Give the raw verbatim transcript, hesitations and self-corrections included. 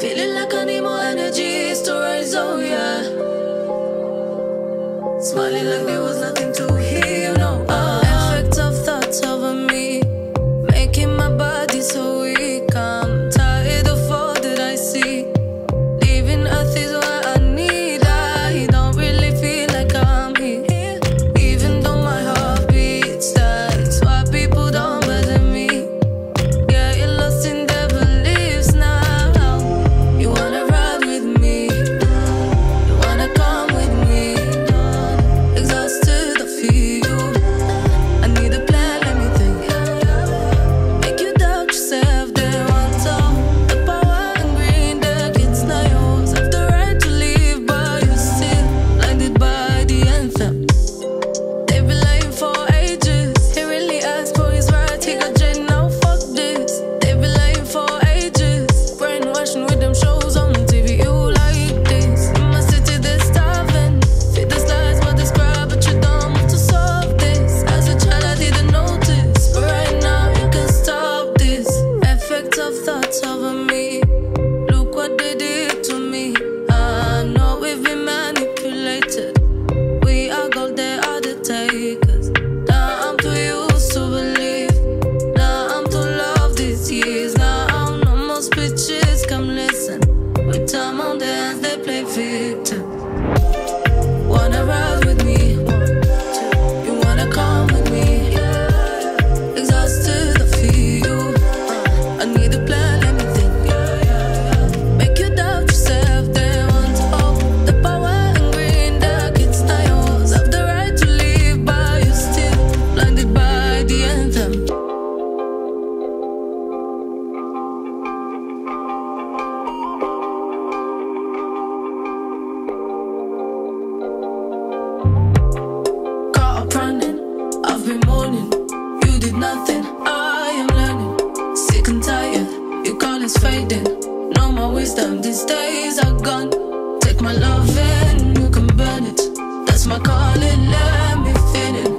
Feeling like I need more energy to rise, oh yeah. Smiling like there was nothing to hear, you know. uh, Effect of thoughts over me, making my body so weak. I'm tired of all that I see. Leaving earth is what I need. I don't really feel like I'm here, even though my heart beats. That's why people don't bother me. Yeah, you're lost in their beliefs now. You wanna ride with me, you wanna come with me. Exhausted, I feel you. I need a plan, let me think. Make you doubt yourself, they want all the power and green. The kids now use have the right to leave, but you still blinded by the anthem. They've been lying for ages. He really asked for his right, he got jail, now fuck this. They've been lying for ages. Brainwashing with them shows on T V, you like this. In my city they're starving. Feed the slides, but they scrub, but you don't want to solve this. As a child I didn't notice, but right now you can stop this. Effect of thoughts over me, look what they did to me. I know we've been manipulated. We are gold, they are the takers. Now I'm too used to believe. Now I'm too loved these years. Now I'm no more speeches, come listen. With time on their hands, they play victim. Wanna ride with me? You wanna come with me? Exhausted, I feel you. I need a plan, let me think. Make you doubt yourself, they want all the power and green. The kids now yours have the right to leave, but you still blinded by the anthem. Caught up running, I've been mourning. You did nothing, I am learning. Sick and tired, your call is fading. No more wisdom, these days are gone. Take my love and you can burn it. That's my calling, let me feel it.